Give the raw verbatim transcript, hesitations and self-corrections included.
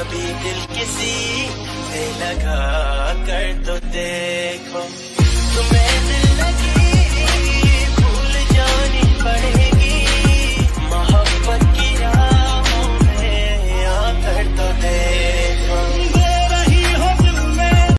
कभी दिल किसी से लगा कर तो देखो।